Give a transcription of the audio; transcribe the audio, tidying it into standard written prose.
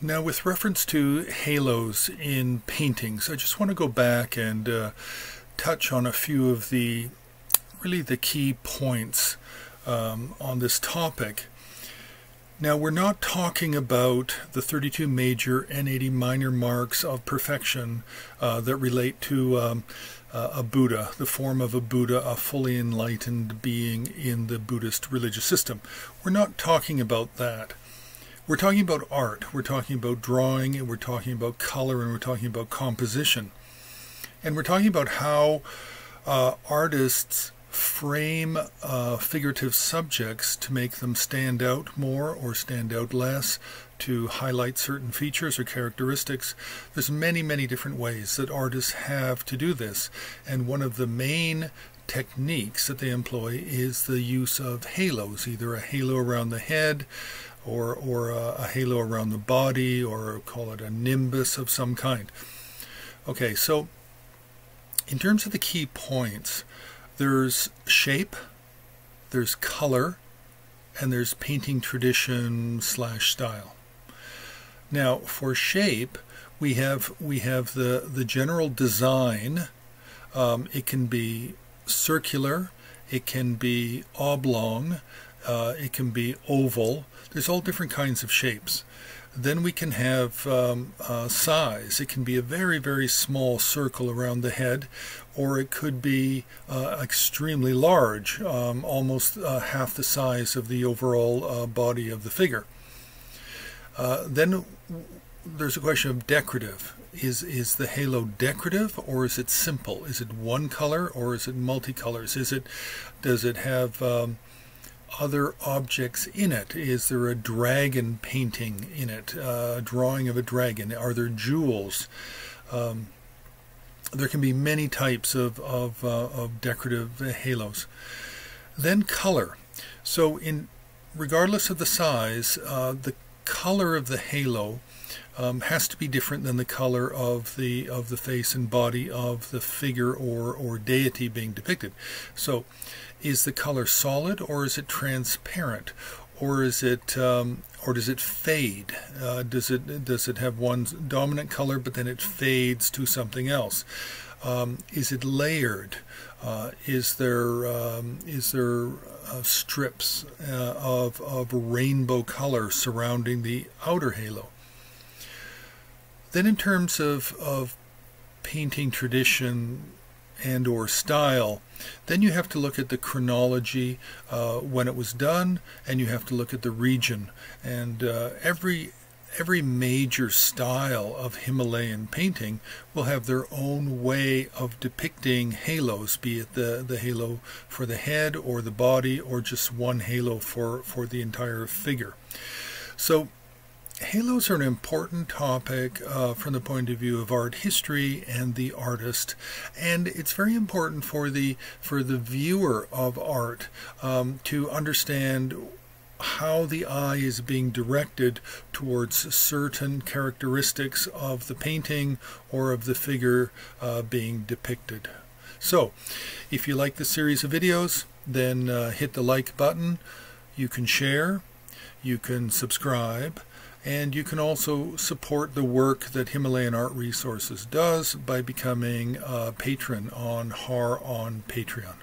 Now, with reference to halos in paintings, I just want to go back and touch on a few of the really key points on this topic. Now, we're not talking about the 32 major and 80 minor marks of perfection that relate to a Buddha, the form of a Buddha, a fully enlightened being in the Buddhist religious system. We're not talking about that. We're talking about art, we're talking about drawing, and we're talking about color, and we're talking about composition. And we're talking about how artists frame figurative subjects to make them stand out more or stand out less, to highlight certain features or characteristics. There's many different ways that artists have to do this, and one of the main techniques that they employ is the use of halos, either a halo around the head or a halo around the body, or call it a nimbus of some kind. Okay, so in terms of the key points, there's shape, there's color, and there's painting tradition / style. Now, for shape, we have the general design. It can be circular, it can be oblong, it can be oval. There's all different kinds of shapes. Then we can have size. It can be a very small circle around the head, or it could be extremely large, almost half the size of the overall body of the figure. Then there's a question of decorative. Is the halo decorative, or is it simple? Is it one color, or is it multicolors? Does it have other objects in it? Is there a dragon painting in it, a drawing of a dragon? Are there jewels? There can be many types of decorative halos. Then color. So regardless of the size, the color of the halo has to be different than the color of the face and body of the figure or deity being depicted. So is the color solid, or is it transparent, or is it or does it fade? Does it have one dominant color but then it fades to something else? Is it layered? Is there strips of rainbow color surrounding the outer halo? Then in terms of painting tradition and or style, then you have to look at the chronology, when it was done, and you have to look at the region. And every major style of Himalayan painting will have their own way of depicting halos, be it the halo for the head or the body, or just one halo for the entire figure. So halos are an important topic from the point of view of art history and the artist, and it's very important for the viewer of art to understand how the eye is being directed towards certain characteristics of the painting or of the figure being depicted. So, if you like this series of videos, then hit the like button. You can share, you can subscribe, and you can also support the work that Himalayan Art Resources does by becoming a patron on Patreon.